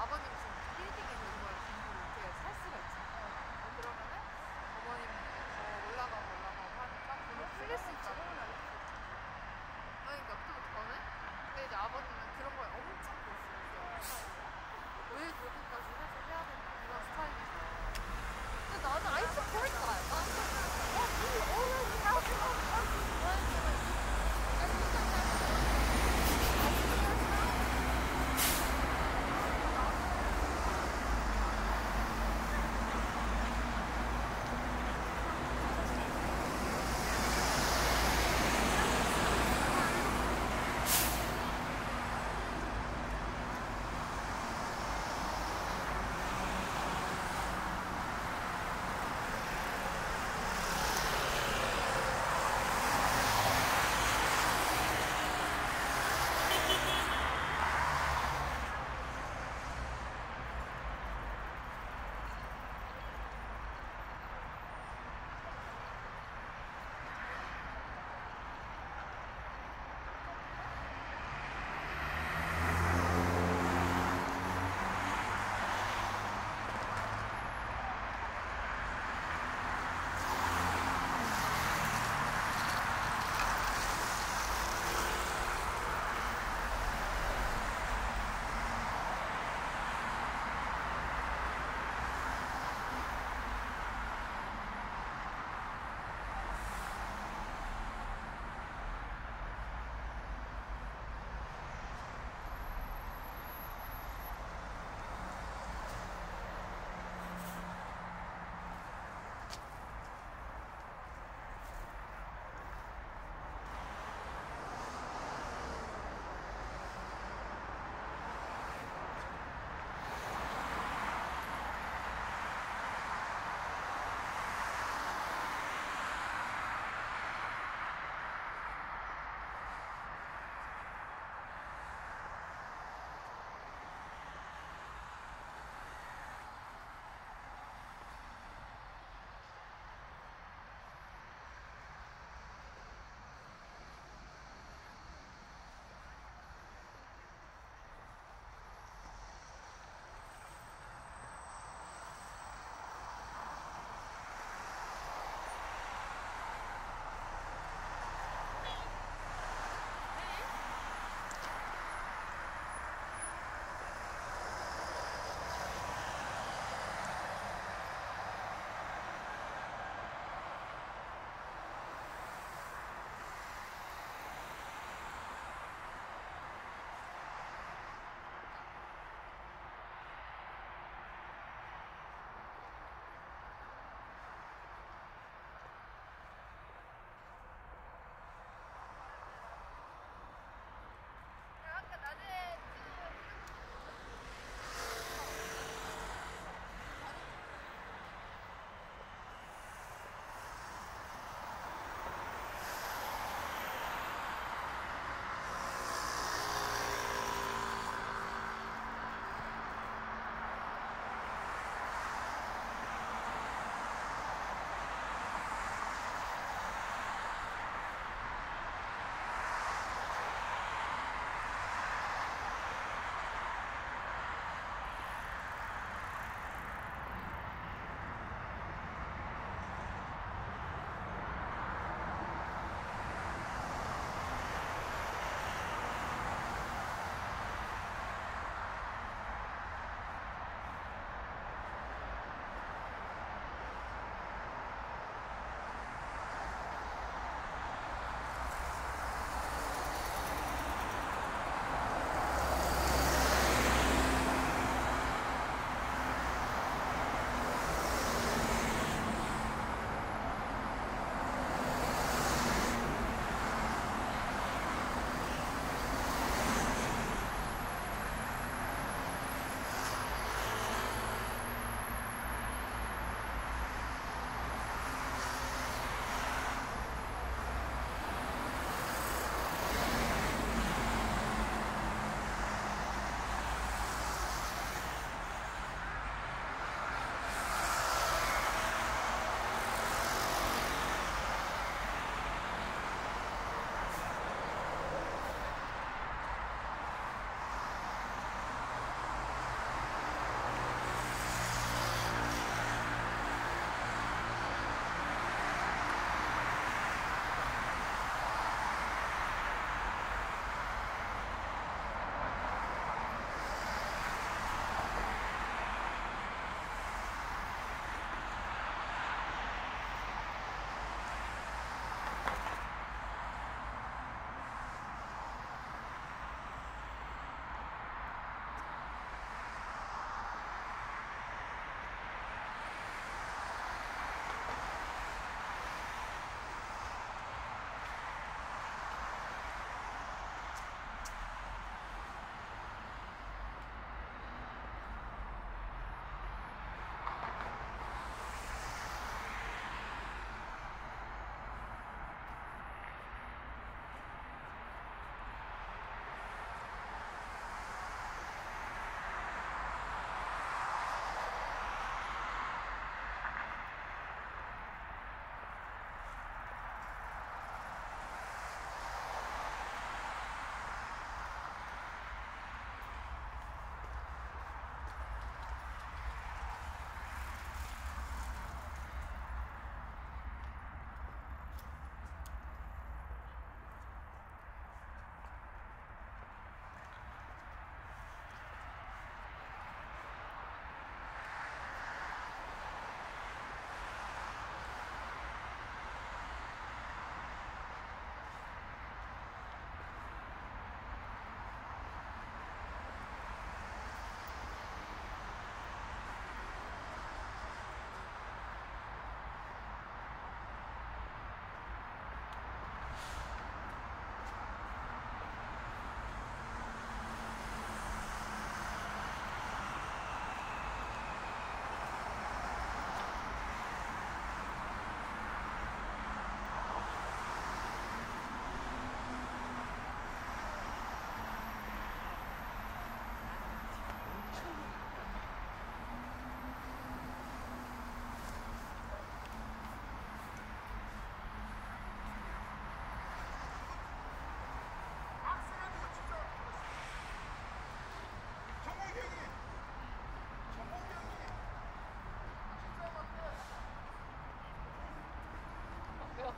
아버님 지금 빌딩에 있는 걸 이렇게 살 수가 있잖아요. 그러면은 어머님 더 올라가고 하니까 돈을 풀릴 수 있잖아요. 그러니까 또 저는 근데 이제 아버님은 그런 거에 엄청 고수했어요. 왜 그렇게까지 해서 해야 되나 이런 스타일이죠. 근데 나는 I support that. You always have to help us.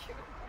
Thank you.